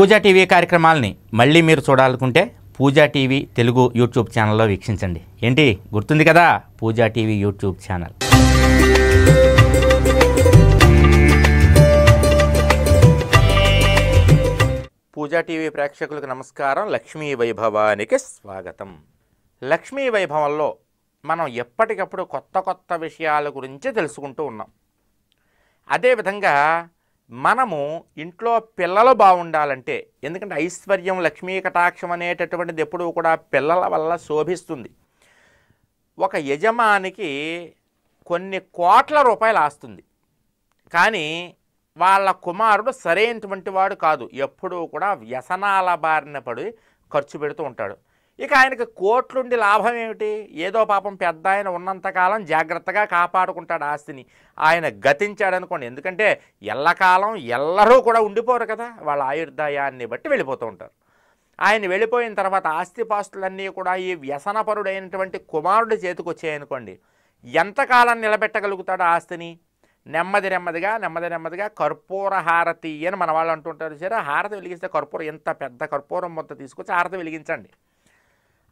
పూజా TV కార్యక్రమాల్ని మళ్ళీ మీరు చూడాలనుకుంటే పూజా టీవీ తెలుగు యూట్యూబ్ ఛానల్లో వీక్షించండి. ఏంటి గుర్తుంది కదా, Pooja TV YouTube channel. Pooja TV ప్రేక్షకులకు నమస్కారం. లక్ష్మీ వైభవానికి స్వాగతం. లక్ష్మీ వైభవంలో మనం ఎప్పటికప్పుడు కొత్త కొత్త విషయాల గురించి తెలుసుకుంటూ ఉన్నాం. అదేవిధంగా మనము ఇంట్లో పిల్లలు బాగుండాలంటే, ఎందుకంటే ఐశ్వర్యం లక్ష్మీ కటాక్షం అనేటటువంటిది ఎప్పుడూ కూడా పిల్లల వల్ల శోభిస్తుంది. ఒక యజమానికి కొన్ని కోట్ల రూపాయలు ఆస్తుంది, కానీ వాళ్ళ కుమారుడు సరైనటువంటి వాడు కాదు, ఎప్పుడూ కూడా వ్యసనాల బారిన పడి ఖర్చు పెడుతూ ఉంటాడు. ఇక ఆయనకి కోట్లుండి లాభం ఏమిటి? ఏదో పాపం పెద్ద ఆయన ఉన్నంతకాలం జాగ్రత్తగా కాపాడుకుంటాడు ఆస్తిని. ఆయన గతించాడనుకోండి, ఎందుకంటే ఎల్లకాలం ఎల్లరూ కూడా ఉండిపోరు కదా, వాళ్ళ ఆయుర్దాయాన్ని బట్టి వెళ్ళిపోతూ ఉంటారు. ఆయన వెళ్ళిపోయిన తర్వాత ఆస్తిపాస్తులన్నీ కూడా ఈ వ్యసనపరుడైనటువంటి కుమారుడి చేతికి వచ్చాయనుకోండి, ఎంతకాలం నిలబెట్టగలుగుతాడు ఆస్తిని? నెమ్మదిగా కర్పూర హారతి అని మన వాళ్ళు అంటుంటారు. సరే, హారతి వెలిగిస్తే కర్పూరం, ఎంత పెద్ద కర్పూరం మొత్తం తీసుకొచ్చి హారతి వెలిగించండి.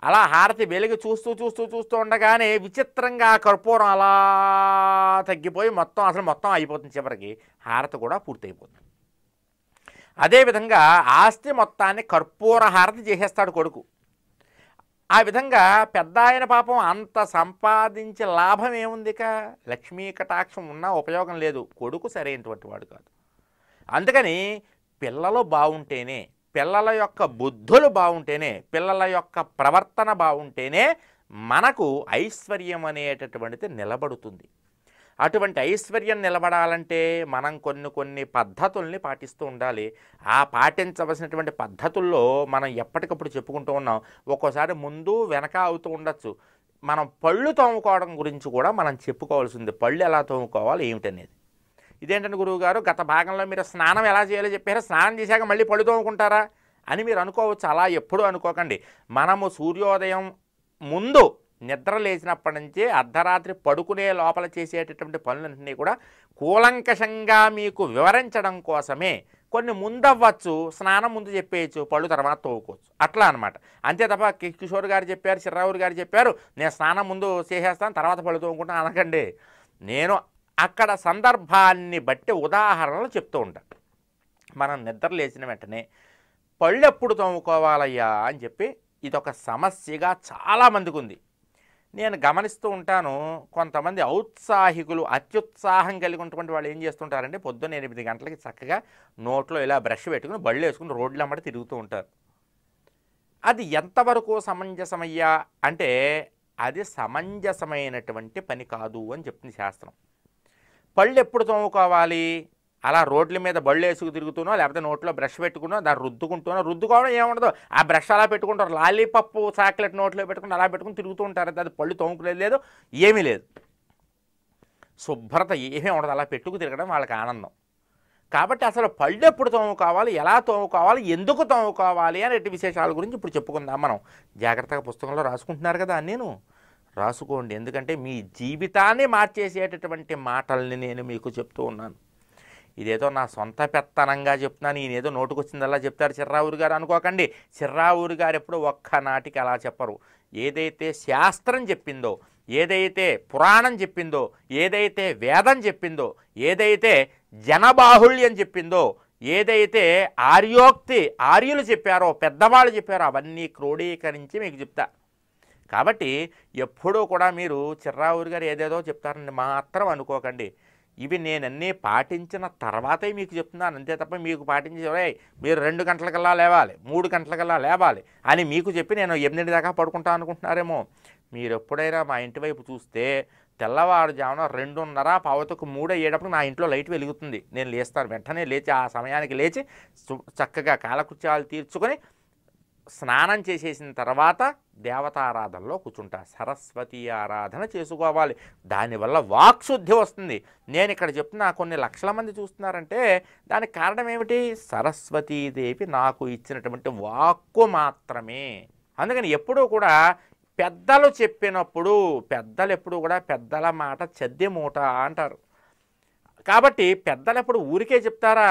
అలా హారతి వెలిగి చూస్తూ ఉండగానే విచిత్రంగా కర్పూరం అలా తగ్గిపోయి మొత్తం అయిపోతుంది. చివరికి హారతి కూడా పూర్తయిపోతుంది. అదేవిధంగా ఆస్తి మొత్తాన్ని కర్పూర హారతి చేసేస్తాడు కొడుకు. ఆ విధంగా పెద్ద ఆయన పాపం అంత సంపాదించే లాభం ఏముందిక, లక్ష్మీ కటాక్షం ఉన్నా ఉపయోగం లేదు, కొడుకు సరైనటువంటి వాడు కాదు. అందుకని పిల్లలు బాగుంటేనే, పిల్లల యొక్క బుద్ధులు బాగుంటేనే, పిల్లల యొక్క ప్రవర్తన బాగుంటేనే మనకు ఐశ్వర్యం అనేటటువంటిది నిలబడుతుంది. అటువంటి ఐశ్వర్యం నిలబడాలంటే మనం కొన్ని పద్ధతుల్ని పాటిస్తూ ఉండాలి. ఆ పాటించవలసినటువంటి పద్ధతుల్లో మనం ఎప్పటికప్పుడు చెప్పుకుంటూ ఉన్నాం. ఒక్కోసారి ముందు వెనక అవుతూ ఉండొచ్చు. మనం పళ్ళు తోముకోవడం గురించి కూడా మనం చెప్పుకోవాల్సింది, పళ్ళు ఎలా తోముకోవాలి ఏమిటనేది. ఇదేంటంటే గురువుగారు, గత భాగంలో మీరు స్నానం ఎలా చేయాలో చెప్పారు, స్నానం చేశాక మళ్ళీ పళ్ళు తోముకుంటారా అని మీరు అనుకోవచ్చు. అలా ఎప్పుడూ అనుకోకండి. మనము సూర్యోదయం ముందు నిద్ర లేచినప్పటి నుంచి అర్ధరాత్రి పడుకునే లోపల చేసేటటువంటి పనులన్నీ కూడా కూలంకషంగా మీకు వివరించడం కోసమే. కొన్ని ముందవ్వచ్చు, స్నానం ముందు చెప్పేయచ్చు, పళ్ళు తర్వాత తోవుకోవచ్చు, అట్లా అనమాట. అంతే తప్ప కిషోర్ గారు చెప్పారు, చిర్రావు గారు చెప్పారు, నేను స్నానం ముందు చేసేస్తాను తర్వాత పళ్ళు తోముకుంటాను అనకండి. నేను అక్కడ సందర్భాన్ని బట్టి ఉదాహరణలు చెప్తూ ఉంటాను. మనం నిద్ర లేచిన వెంటనే పళ్ళు ఎప్పుడు తోముకోవాలయ్యా అని చెప్పి, ఇదొక సమస్యగా చాలామందికి ఉంది. నేను గమనిస్తూ ఉంటాను, కొంతమంది ఔత్సాహికులు, అత్యుత్సాహం కలిగి ఉన్నటువంటి వాళ్ళు ఏం చేస్తుంటారంటే, పొద్దున్న 8 గంటలకి చక్కగా నోట్లో ఇలా బ్రష్ పెట్టుకుని బళ్ళు వేసుకుని రోడ్ల అమ్మట తిరుగుతూ ఉంటారు. అది ఎంతవరకు సమంజసమయ్యా అంటే, అది సమంజసమైనటువంటి పని కాదు అని చెప్తుంది శాస్త్రం. పళ్ళు ఎప్పుడు తోముకోవాలి? అలా రోడ్ల మీద బళ్ళు వేసుకు తిరుగుతున్నా, లేకపోతే నోట్లో బ్రష్ పెట్టుకున్నా, దాన్ని రుద్దుకుంటున్నా. రుద్దుకోవడం ఏముండదు, ఆ బ్రష్ అలా పెట్టుకుంటారు, లాలీపప్పు చాక్లెట్ నోట్లో పెట్టుకుని అలా పెట్టుకుని తిరుగుతూ ఉంటారు. అది పళ్ళు తోముకునేది లేదు, ఏమీ లేదు, శుభ్రత ఏమీ ఉండదు. అలా పెట్టుకు తిరగడం వాళ్ళకి ఆనందం. కాబట్టి అసలు పళ్ళు ఎప్పుడు తోముకోవాలి, ఎలా తోముకోవాలి, ఎందుకు తోముకోవాలి అనేటి విశేషాల గురించి ఇప్పుడు చెప్పుకుందాం. మనం జాగ్రత్తగా పుస్తకంలో రాసుకుంటున్నారు కదా, నేను రాసుకోండి, ఎందుకంటే మీ జీవితాన్ని మార్చేసేటటువంటి మాటల్ని నేను మీకు చెప్తూ ఉన్నాను. ఇదేదో నా సొంత పెత్తనంగా చెప్తున్నాను, ఈయనేదో నోటుకొచ్చిందల్లా చెప్తారు చిర్రావూరు గారు అనుకోకండి. చిర్రావూరు గారు ఎప్పుడు ఒక్కనాటికి అలా చెప్పరు. ఏదైతే శాస్త్రం చెప్పిందో, ఏదైతే పురాణం చెప్పిందో, ఏదైతే వేదం చెప్పిందో, ఏదైతే జనబాహుళ్యం చెప్పిందో, ఏదైతే ఆర్యులు చెప్పారో, పెద్దవాళ్ళు చెప్పారో, అవన్నీ క్రోడీకరించి మీకు చెప్తా. కాబట్టి ఎప్పుడూ కూడా మీరు చిర్రావూరు గారు ఏదేదో చెప్తారని మాత్రం అనుకోకండి. ఇవి నేనన్నీ పాటించిన తర్వాతే మీకు చెప్తున్నాను, అంతే తప్ప మీకు పాటించే మీరు 2 గంటలకల్లా లేవాలి, 3 గంటలకల్లా లేవాలి అని మీకు చెప్పి నేను 8 దాకా పడుకుంటాను అనుకుంటున్నారేమో. మీరు ఎప్పుడైనా మా ఇంటి వైపు చూస్తే తెల్లవారుజామున 2:30 పావుతకు 3 అయ్యేటప్పుడు నా ఇంట్లో లైట్ వెలుగుతుంది. నేను లేస్తాను, వెంటనే లేచి ఆ సమయానికి లేచి చక్కగా కాలకృత్యాలు తీర్చుకొని స్నానం చేసేసిన తర్వాత దేవతారాధనలో కూర్చుంటా. సరస్వతి ఆరాధన చేసుకోవాలి, దానివల్ల వాక్శుద్ధి వస్తుంది. నేను ఇక్కడ చెప్తున్నా కొన్ని లక్షల మంది చూస్తున్నారంటే దానికి కారణం ఏమిటి? సరస్వతీదేవి నాకు ఇచ్చినటువంటి వాక్కు మాత్రమే. అందుకని ఎప్పుడూ కూడా పెద్దలు చెప్పినప్పుడు, పెద్దలు ఎప్పుడూ కూడా పెద్దల మాట చెద్ది మూట అంటారు. కాబట్టి పెద్దలు ఎప్పుడు ఊరికే చెప్తారా,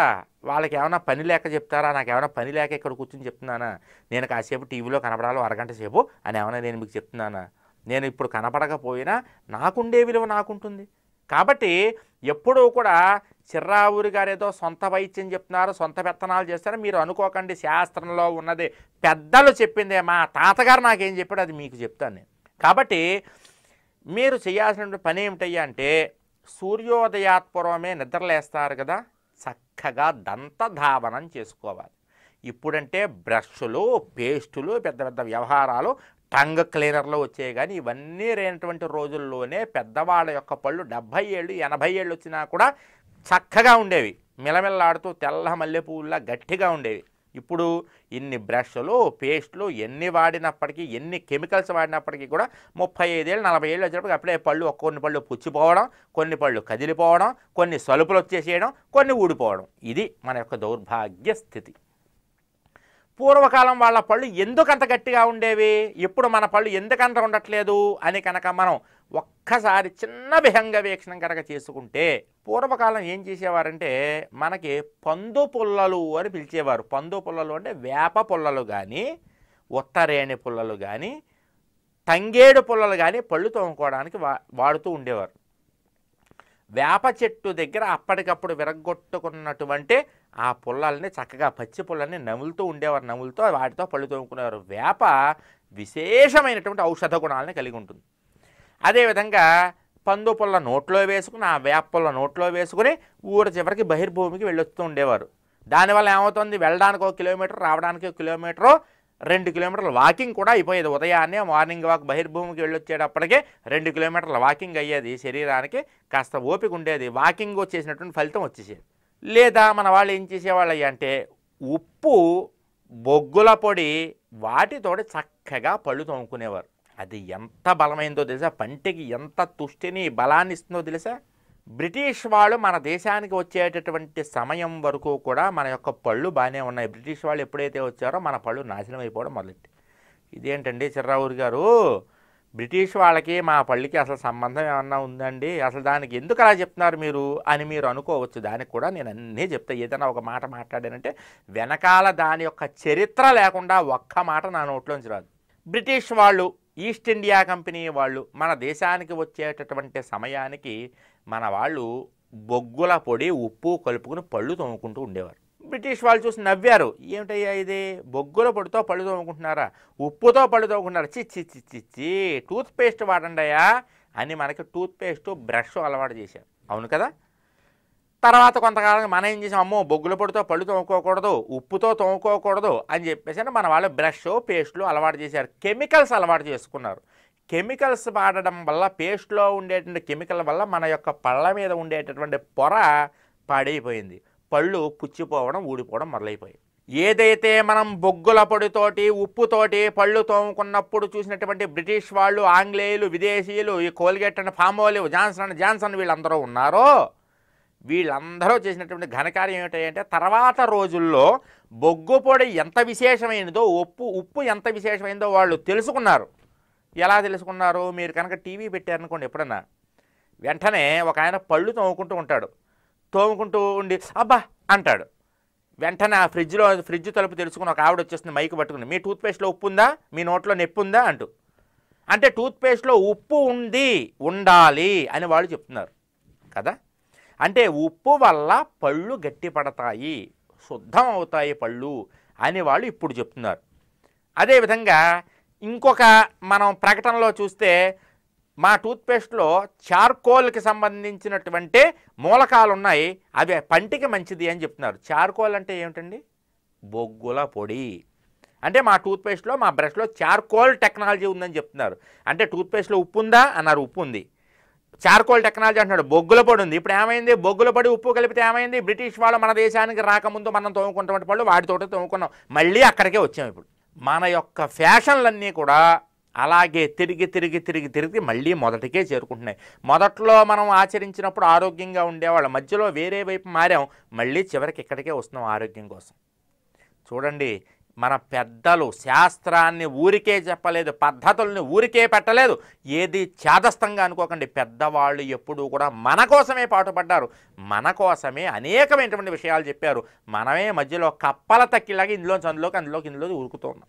వాళ్ళకి ఏమైనా పని లేక చెప్తారా, నాకు ఏమైనా పని లేక ఇక్కడ కూర్చొని చెప్తున్నానా, నేను కాసేపు టీవీలో కనపడాలో అరగంట సేపు అని ఏమైనా నేను మీకు చెప్తున్నానా, నేను ఇప్పుడు కనపడకపోయినా నాకుండే విలువ నాకుంటుంది. కాబట్టి ఎప్పుడూ కూడా చిర్రావూరి గారు ఏదో సొంత వైద్యం చెప్తున్నారు, సొంత పెత్తనాలు చేస్తారు మీరు అనుకోకండి. శాస్త్రంలో ఉన్నది పెద్దలు చెప్పిందే, మా తాతగారు నాకేం చెప్పాడు అది మీకు చెప్తాను నేను. కాబట్టి మీరు చేయాల్సిన పని ఏమిటయ్యా అంటే, సూర్యోదయాత్పూర్వమే నిద్రలేస్తారు కదా, చక్కగా దంతధావనం చేసుకోవాలి. ఇప్పుడంటే బ్రష్లు, పేస్టులు, పెద్ద పెద్ద వ్యవహారాలు, టంగ్ క్లీనర్లో వచ్చాయి. కానీ ఇవన్నీ లేనటువంటి రోజుల్లోనే పెద్దవాళ్ళ యొక్క పళ్ళు 70 ఏళ్ళు 80 ఏళ్ళు వచ్చినా కూడా చక్కగా ఉండేవి, మిలమిల్లాడుతూ తెల్ల మల్లె పువ్వులా గట్టిగా ఉండేవి. ఇప్పుడు ఇన్ని బ్రష్లు, పేస్ట్లు ఎన్ని వాడినప్పటికీ, ఎన్ని కెమికల్స్ వాడినప్పటికీ కూడా 35 ఏళ్ళు 40 ఏళ్ళు వచ్చేటప్పటికి అప్పుడే పళ్ళు, కొన్ని పళ్ళు పుచ్చిపోవడం, కొన్ని పళ్ళు కదిలిపోవడం, కొన్ని సలుపులు వచ్చేసేయడం, కొన్ని ఊడిపోవడం. ఇది మన యొక్క దౌర్భాగ్య స్థితి. పూర్వకాలం వాళ్ళ పళ్ళు ఎందుకంత గట్టిగా ఉండేవి, ఇప్పుడు మన పళ్ళు ఎందుకంత ఉండట్లేదు అని కనుక మనం ఒక్కసారి చిన్న విహంగ వీక్షణం కనుక చేసుకుంటే, పూర్వకాలం ఏం చేసేవారంటే మనకి పందు పుల్లలు అని పిలిచేవారు. పందు పుల్లలు అంటే వేప పుల్లలు కానీ, ఉత్తరేణి పుల్లలు కానీ, తంగేడు పుల్లలు కానీ పళ్ళు తోముకోవడానికి వాడుతూ ఉండేవారు. వేప చెట్టు దగ్గర అప్పటికప్పుడు విరగొట్టుకున్నటువంటి ఆ పుల్లల్ని చక్కగా పచ్చి పుల్లల్ని నములుతూ ఉండేవారు, నములుతో వాటితో పళ్ళు తోముకునేవారు. వేప విశేషమైనటువంటి ఔషధ గుణాలను కలిగి ఉంటుంది. అదేవిధంగా పందు పుల్ల నోట్లో వేసుకుని, ఆ వేప పుల్ల నోట్లో వేసుకుని ఊరి చివరికి బహిర్భూమికి వెళ్ళొస్తూ ఉండేవారు. దానివల్ల ఏమవుతుంది, వెళ్ళడానికి 1 కిలోమీటర్, రావడానికి 1 కిలోమీటరు, 2 కిలోమీటర్ల వాకింగ్ కూడా అయిపోయేది. ఉదయాన్నే మార్నింగ్ వాక్ బహిర్భూమికి వెళ్ళొచ్చేటప్పటికే 2 కిలోమీటర్ల వాకింగ్ అయ్యేది. శరీరానికి కాస్త ఓపిక ఉండేది, వాకింగ్ చేసినటువంటి ఫలితం వచ్చేసేది. లేదా మన వాళ్ళు ఏం చేసేవాళ్ళు అంటే, ఉప్పు, బొగ్గుల పొడి వాటితోటి చక్కగా పళ్ళు తోముకునేవారు. అది ఎంత బలమైందో తెలుసా, పంటికి ఎంత తుష్టిని బలాన్ని ఇస్తుందో తెలుసా. బ్రిటిష్ వాళ్ళు మన దేశానికి వచ్చేటటువంటి సమయం వరకు కూడా మన యొక్క పళ్ళు బాగానే ఉన్నాయి. బ్రిటిష్ వాళ్ళు ఎప్పుడైతే వచ్చారో మన పళ్ళు నాశనం అయిపోవడం మొదలెట్టి. ఇదేంటండి చిర్రావూరి గారు, బ్రిటిష్ వాళ్ళకి మా పళ్ళకి అసలు సంబంధం ఏమన్నా ఉందండి, అసలు దానికి ఎందుకు అలా చెప్తున్నారు మీరు అని మీరు అనుకోవచ్చు. దానికి కూడా నేను అన్నీ చెప్తా. ఏదైనా ఒక మాట మాట్లాడానంటే వెనకాల దాని యొక్క చరిత్ర లేకుండా ఒక్క మాట నా నోట్లోంచి రాదు. బ్రిటిష్ వాళ్ళు, ఈస్ట్ ఇండియా కంపెనీ వాళ్ళు మన దేశానికి వచ్చేటటువంటి సమయానికి మన వాళ్ళు బొగ్గుల పొడి, ఉప్పు కలుపుకుని పళ్ళు తోముకుంటూ ఉండేవారు. బ్రిటిష్ వాళ్ళు చూసి నవ్వారు, ఏమిటయ్యా ఇది, బొగ్గుల పొడితో పళ్ళు తోముకుంటున్నారా, ఉప్పుతో పళ్ళు తోముకుంటున్నారా, చిచ్చి చిచ్చిచ్చి టూత్పేస్ట్ వాడండియా అని మనకి టూత్పేస్ట్, బ్రష్ అలవాటు చేశారు. అవును కదా. తర్వాత కొంతకాలం మనం ఏం చేసాం, అమ్మో బొగ్గుల పొడితో పళ్ళు తోముకోకూడదు, ఉప్పుతో తోముకోకూడదు అని చెప్పేసి మన వాళ్ళు బ్రష్, పేస్ట్లు అలవాటు చేశారు, కెమికల్స్ అలవాటు చేసుకున్నారు. కెమికల్స్ వాడడం వల్ల, పేస్ట్లో ఉండేటువంటి కెమికల్ వల్ల మన యొక్క పళ్ళ మీద ఉండేటటువంటి పొర పాడైపోయింది, పళ్ళు పుచ్చిపోవడం, ఊడిపోవడం మొదలైపోయాయి. ఏదైతే మనం బొగ్గుల పొడితోటి, ఉప్పుతోటి పళ్ళు తోముకున్నప్పుడు చూసినటువంటి బ్రిటిష్ వాళ్ళు, ఆంగ్లేయులు, విదేశీయులు, ఈ Colgate and Palmolive, Johnson and Johnson వీళ్ళందరూ ఉన్నారో, వీళ్ళందరూ చేసినటువంటి ఘనకార్యం ఏమిటంటే, తర్వాత రోజుల్లో బొగ్గు పొడి ఎంత విశేషమైనదో, ఉప్పు ఎంత విశేషమైందో వాళ్ళు తెలుసుకున్నారు. ఎలా తెలుసుకున్నారు, మీరు కనుక టీవీ పెట్టారనుకోండి ఎప్పుడన్నా, వెంటనే ఒక ఆయన పళ్ళు తోముకుంటూ ఉంటాడు, తోముకుంటూ ఉండి అబ్బా అంటాడు. వెంటనే ఆ ఫ్రిడ్జ్ తలుపు తెలుసుకుని ఒక ఆవిడ వచ్చేస్తుంది మైకు పట్టుకుని, మీ టూత్పేస్ట్లో ఉప్పు ఉందా, మీ నోట్లో నొప్పి ఉందా అంటూ. అంటే టూత్పేస్ట్లో ఉప్పు ఉంది, ఉండాలి అని వాళ్ళు చెప్తున్నారు కదా. అంటే ఉప్పు వల్ల పళ్ళు గట్టిపడతాయి, శుద్ధం అవుతాయి పళ్ళు అని వాళ్ళు ఇప్పుడు చెప్తున్నారు. అదేవిధంగా ఇంకొక మనం ప్రకటనలో చూస్తే, మా టూత్పేస్ట్లో చార్కోల్కి సంబంధించినటువంటి మూలకాలు ఉన్నాయి, అవి పంటికి మంచిది అని చెప్తున్నారు. చార్కోల్ అంటే ఏమిటండి, బొగ్గుల పొడి. అంటే మా టూత్పేస్ట్లో, మా బ్రష్లో చార్కోల్ టెక్నాలజీ ఉందని చెప్తున్నారు. అంటే టూత్పేస్ట్లో ఉప్పు ఉందా అన్నారు, ఉప్పు ఉంది. చార్కోల్ టెక్నాలజీ అంటున్నాడు, బొగ్గుల పొడి ఉంది. ఇప్పుడు ఏమైంది, బొగ్గుల పొడి ఉప్పు కలిపితే ఏమైంది, బ్రిటిష్ వాళ్ళు మన దేశానికి రాకముందు మనం తోముకున్నటువంటి పళ్ళు వాటితోటే తోముకున్నాం, మళ్ళీ అక్కడికే వచ్చాం. ఇప్పుడు మన యొక్క ఫ్యాషన్లన్నీ కూడా అలాగే తిరిగి తిరిగి తిరిగి తిరిగి మళ్ళీ మొదటికే చేరుకుంటున్నాయి. మొదట్లో మనం ఆచరించినప్పుడు ఆరోగ్యంగా ఉండేవాళ్ళం, మధ్యలో వేరే వైపు మారాం, మళ్ళీ చివరికి ఇక్కడికే వస్తున్నాం ఆరోగ్యం కోసం. చూడండి మన పెద్దలు శాస్త్రాన్ని ఊరికే చెప్పలేదు, పద్ధతుల్ని ఊరికే పెట్టలేదు. ఏది చాదస్తంగా అనుకోకండి, పెద్దవాళ్ళు ఎప్పుడూ కూడా మన కోసమే పాటుపడ్డారు, మన కోసమే అనేకమైనటువంటి విషయాలు చెప్పారు. మనమే మధ్యలో కప్పల తక్కిలాగా ఇందులో అందులోకి ఇందులో ఉరుకుతున్నాం.